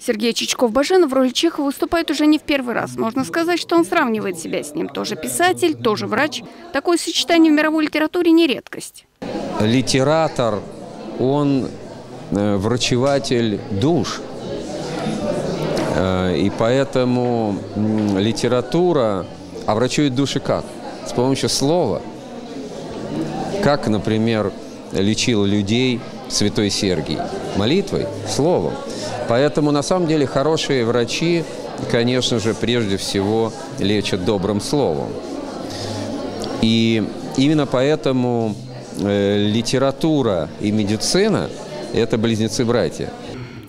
Сергей Чичков-Бажинов в роли Чехова выступает уже не в первый раз. Можно сказать, что он сравнивает себя с ним. Тоже писатель, тоже врач. Такое сочетание в мировой литературе не редкость. Литератор, он врачеватель душ. И поэтому литература врачует души как? С помощью слова. Как, например, лечил людей святой Сергий? Молитвой, словом. Поэтому, на самом деле, хорошие врачи, конечно же, прежде всего лечат добрым словом. И именно поэтому литература и медицина – это близнецы-братья.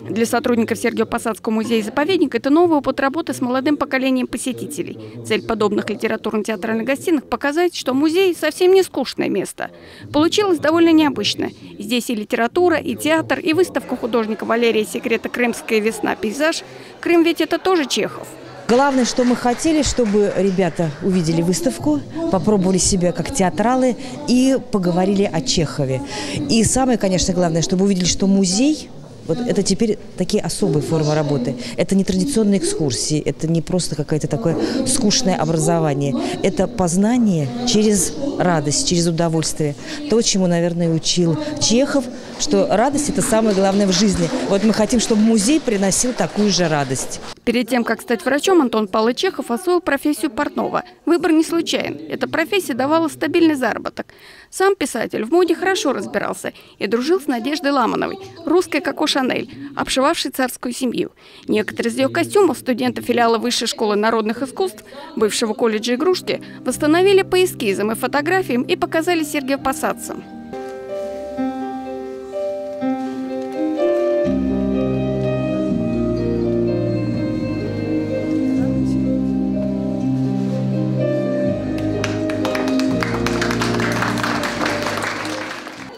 Для сотрудников Сергиево-Посадского музея-заповедника это новый опыт работы с молодым поколением посетителей. Цель подобных литературно-театральных гостиных – показать, что музей совсем не скучное место. Получилось довольно необычно. Здесь и литература, и театр, и выставка художника Валерии Сегрета «Крымская весна. Пейзаж». Крым ведь это тоже Чехов. Главное, что мы хотели, чтобы ребята увидели выставку, попробовали себя как театралы и поговорили о Чехове. И самое, конечно, главное, чтобы увидели, что музей – вот это теперь такие особые формы работы. Это не традиционные экскурсии, это не просто какое-то такое скучное образование. Это познание через радость, через удовольствие. То, чему, наверное, учил Чехов, что радость – это самое главное в жизни. Вот мы хотим, чтобы музей приносил такую же радость. Перед тем, как стать врачом, Антон Павлович Чехов освоил профессию портного. Выбор не случайен. Эта профессия давала стабильный заработок. Сам писатель в моде хорошо разбирался и дружил с Надеждой Ламановой, русской Коко Шанель, обшивавшей царскую семью. Некоторые из ее костюмов студенты филиала Высшей школы народных искусств, бывшего колледжа игрушки, восстановили по эскизам и фотографиям и показали сергиево-посадцам.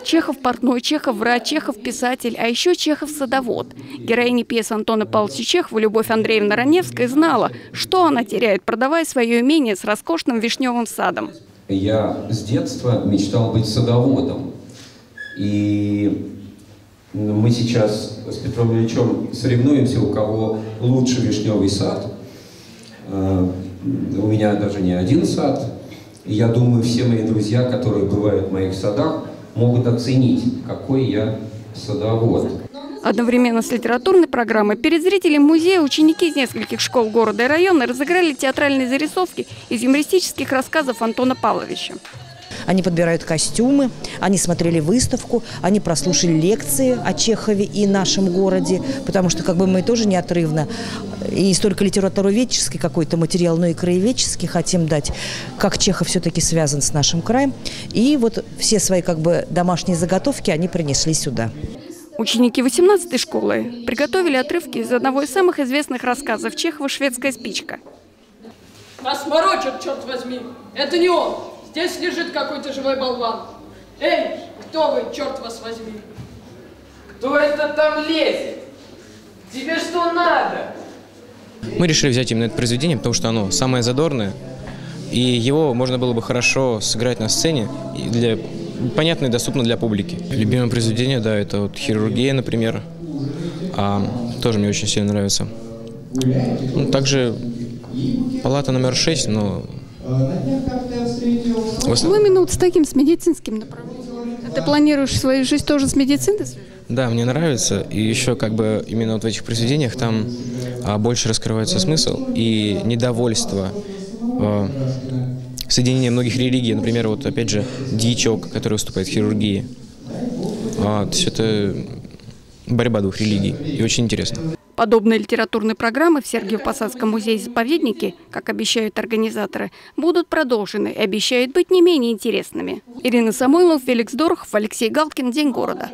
Чехов – портной, Чехов – врач, Чехов – писатель, а еще Чехов – садовод. Героиня пьесы Антона Павловича Чехова Любовь Андреевна Раневская знала, что она теряет, продавая свое имение с роскошным вишневым садом. Я с детства мечтал быть садоводом. И мы сейчас с Петром Ильичем соревнуемся, у кого лучше вишневый сад. У меня даже не один сад. И я думаю, все мои друзья, которые бывают в моих садах, могут оценить, какой я садовод. Одновременно с литературной программой перед зрителем музея ученики из нескольких школ города и района разыграли театральные зарисовки из юмористических рассказов Антона Павловича. Они подбирают костюмы, они смотрели выставку, они прослушали лекции о Чехове и нашем городе, потому что как бы мы тоже неотрывно и не столько литературоведческий какой-то материал, но и краеведческий хотим дать, как Чехов все-таки связан с нашим краем. И вот все свои как бы домашние заготовки они принесли сюда. Ученики 18-й школы приготовили отрывки из одного из самых известных рассказов Чехова «Шведская спичка». Нас морочат, черт возьми, это не он. Здесь лежит какой-то живой болван. Эй, кто вы, черт вас возьми? Кто это там лезет? Тебе что надо? Мы решили взять именно это произведение, потому что оно самое задорное, и его можно было бы хорошо сыграть на сцене, понятно и доступно для публики. Любимое произведение, да, это вот «Хирургия», например, тоже мне очень сильно нравится. Ну, также «Палата номер 6», но... Минут с таким, с медицинским направлением. Ты планируешь свою жизнь тоже с медициной? Да, мне нравится. И еще как бы именно вот в этих произведениях там больше раскрывается смысл и недовольство соединения многих религий. Например, вот опять же дьячок, который выступает в «Хирургии». То есть это борьба двух религий. И очень интересно. Подобные литературные программы в Сергиево-Посадском музее-заповеднике, как обещают организаторы, будут продолжены и обещают быть не менее интересными. Ирина Самойлова, Феликс Дорохов, Алексей Галкин. День города.